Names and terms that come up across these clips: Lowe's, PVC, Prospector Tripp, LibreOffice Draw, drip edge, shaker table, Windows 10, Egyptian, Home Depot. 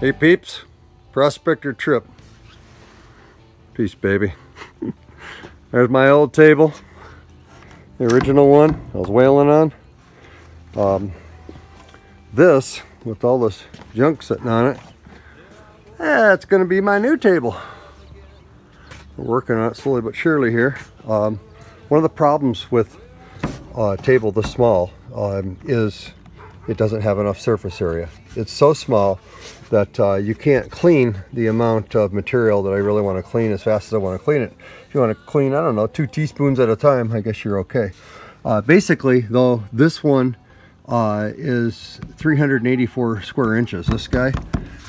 Hey peeps, Prospector Tripp. Peace, baby. There's my old table, the original one I was wailing on. This, with all this junk sitting on it, that's gonna be my new table. We're working on it slowly but surely here. One of the problems with a table this small is it doesn't have enough surface area. It's so small that you can't clean the amount of material that I really want to clean as fast as I want to clean it. If you want to clean, I don't know, 2 teaspoons at a time, I guess you're okay. Basically, though, this one is 384 square inches, this guy.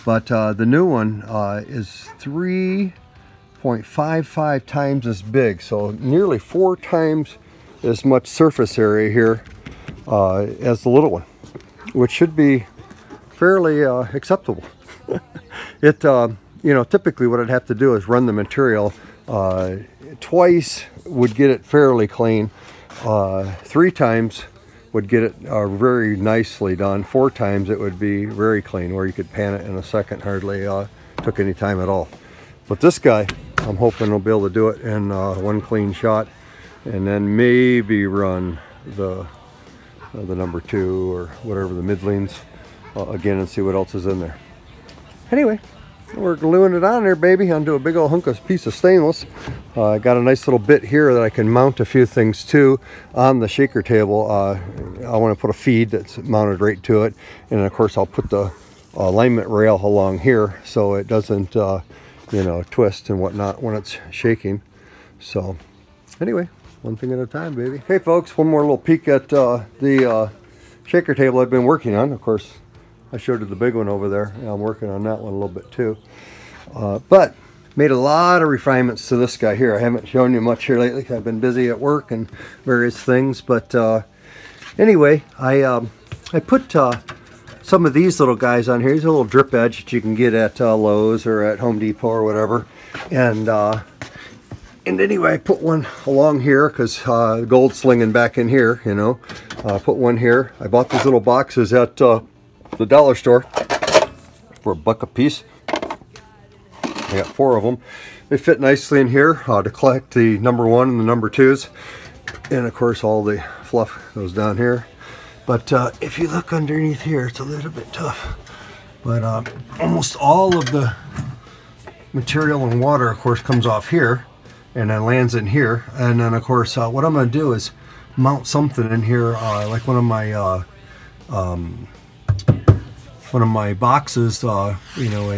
But the new one is 3.55 times as big, so nearly 4 times as much surface area here as the little one, which should be fairly acceptable. It, you know, typically what I'd have to do is run the material twice would get it fairly clean, 3 times would get it very nicely done, 4 times it would be very clean, where you could pan it in a second, hardly took any time at all. But this guy, I'm hoping we'll be able to do it in one clean shot, and then maybe run the number 2 or whatever, the mid-leans, again and see what else is in there. Anyway, we're gluing it on there, baby, onto a big old hunk of piece of stainless. I got a nice little bit here that I can mount a few things to on the shaker table. I want to put a feed that's mounted right to it, and then of course I'll put the alignment rail along here so it doesn't you know, twist and whatnot when it's shaking. So anyway, one thing at a time, baby. Hey folks, one more little peek at the shaker table I've been working on. Of course, I showed you the big one over there, and I'm working on that one a little bit too. But made a lot of refinements to this guy here. I haven't shown you much here lately because I've been busy at work and various things. But anyway, I put some of these little guys on here. These are a little drip edge that you can get at Lowe's or at Home Depot or whatever. And anyway, I put one along here because gold's slinging back in here, you know. Put one here. I bought these little boxes at the dollar store for $1 a piece. I got 4 of them. They fit nicely in here to collect the number 1 and the number 2s. And of course, all the fluff goes down here. But if you look underneath here, it's a little bit tough. But almost all of the material and water, of course, comes off here and then lands in here. And then of course what I'm going to do is mount something in here, like one of my boxes, you know, a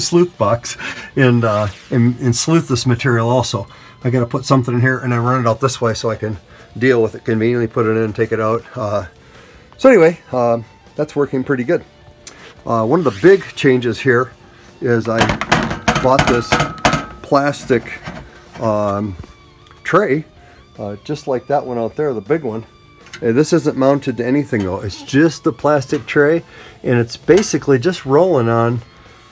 sleuth box, and sleuth this material also. I got to put something in here and then run it out this way so I can deal with it conveniently, put it in, take it out. So anyway, that's working pretty good. One of the big changes here is I bought this plastic tray, just like that one out there, the big one. And this isn't mounted to anything though, it's just the plastic tray, and it's basically just rolling on, I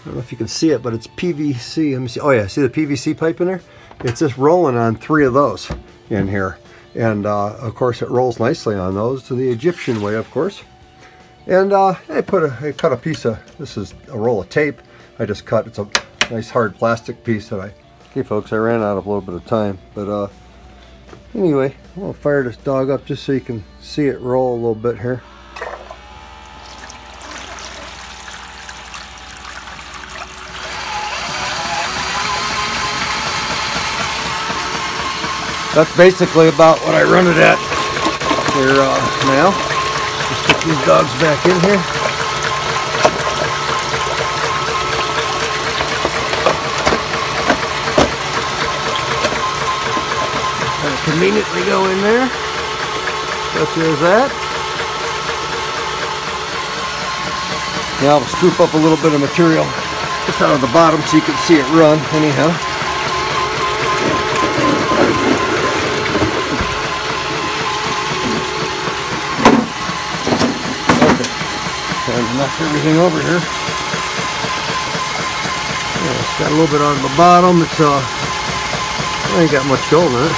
don't know if you can see it, but it's PVC. Let me see. Oh yeah, see the PVC pipe in there? It's just rolling on 3 of those in here, and of course it rolls nicely on those, to the Egyptian way, of course. And I cut a piece of, this is a roll of tape I just cut. It's a nice hard plastic piece that I... Okay folks, I ran out of a little bit of time, but anyway, I'm gonna fire this dog up just so you can see it roll a little bit here. That's basically about what I run it at here now. Just stick these dogs back in here. Conveniently go in there, such as that. Now I'll scoop up a little bit of material just out of the bottom so you can see it run anyhow. Okay, time to knock everything over here. Yeah, it's got a little bit on the bottom. It's I ain't got much gold in it.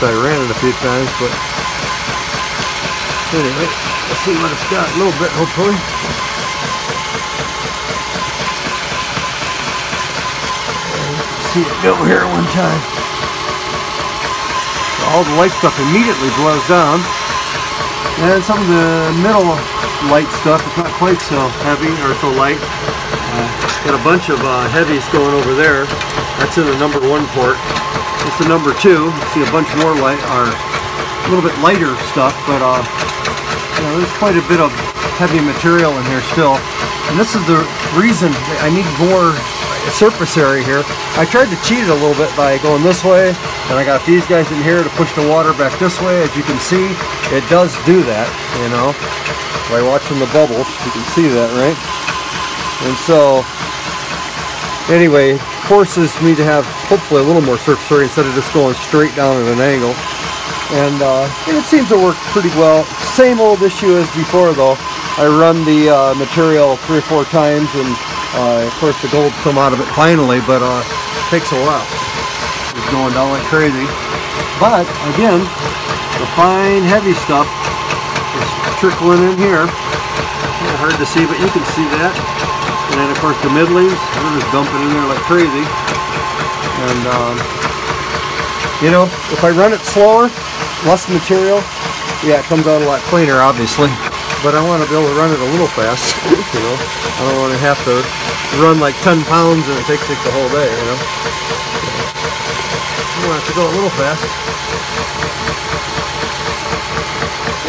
So I ran it a few times, but anyway, let's see what it's got a little bit, hopefully. seen it go here one time. So all the light stuff immediately blows down. And some of the middle light stuff is not quite so heavy or so light. Got a bunch of heavies going over there. That's in the number one port. It's the number two. You see a bunch more light, or a little bit lighter stuff, but you know, there's quite a bit of heavy material in here still. And this is the reason I need more surface area here. I tried to cheat it a little bit by going this way, and I got these guys in here to push the water back this way. As you can see, it does do that, you know, by watching the bubbles. You can see that, right? And so anyway, forces me to have hopefully a little more surface area instead of just going straight down at an angle. And it seems to work pretty well. Same old issue as before though. I run the material 3 or 4 times, and of course the gold come out of it finally, but it takes a while. It's going down like crazy. But again, the fine heavy stuff is trickling in here. Kind of hard to see, but you can see that. And then of course the middlings, they're just dumping in there like crazy. And you know, if I run it slower, less material, yeah, it comes out a lot cleaner obviously. But I want to be able to run it a little fast, you know. I don't want to have to run like 10 pounds and it takes like the whole day, you know. I want it to go a little fast.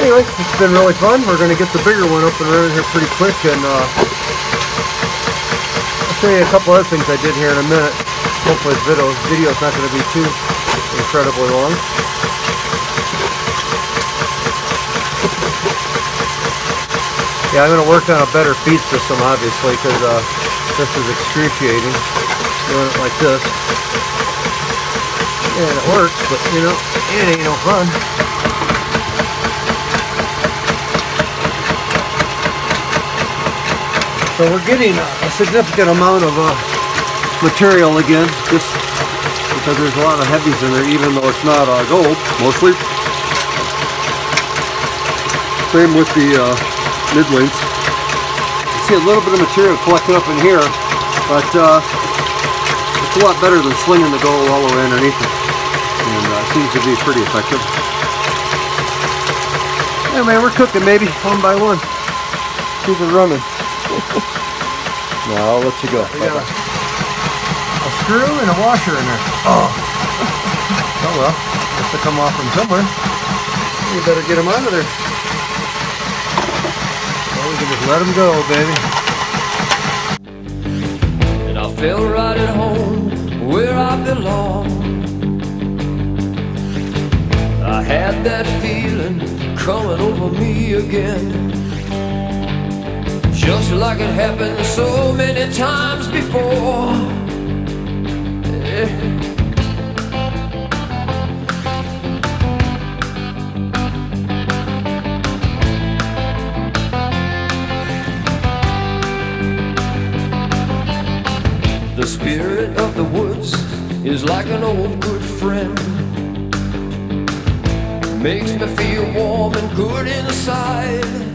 Anyway, it's been really fun. We're going to get the bigger one up and running here pretty quick, and I'll show you a couple other things I did here in a minute. Hopefully this video's not going to be too incredibly long. Yeah, I'm going to work on a better feed system, obviously, because this is excruciating, doing it like this. And it works, but, you know, it ain't no fun. So we're getting a significant amount of material again, just because there's a lot of heavies in there, even though it's not gold, mostly. Same with the... mid-length. You see a little bit of material collected up in here, but it's a lot better than slinging the gold all the way underneath it, and it seems to be pretty effective. Anyway, we're cooking, baby, one by one. Keep it running. Now I'll let you go. We got a screw and a washer in there. Oh, oh well, has to come off from somewhere. You better get them out of there. Just let him go, baby. And I feel right at home, where I belong. I had that feeling coming over me again, just like it happened so many times before. Yeah. The spirit of the woods is like an old good friend, makes me feel warm and good inside.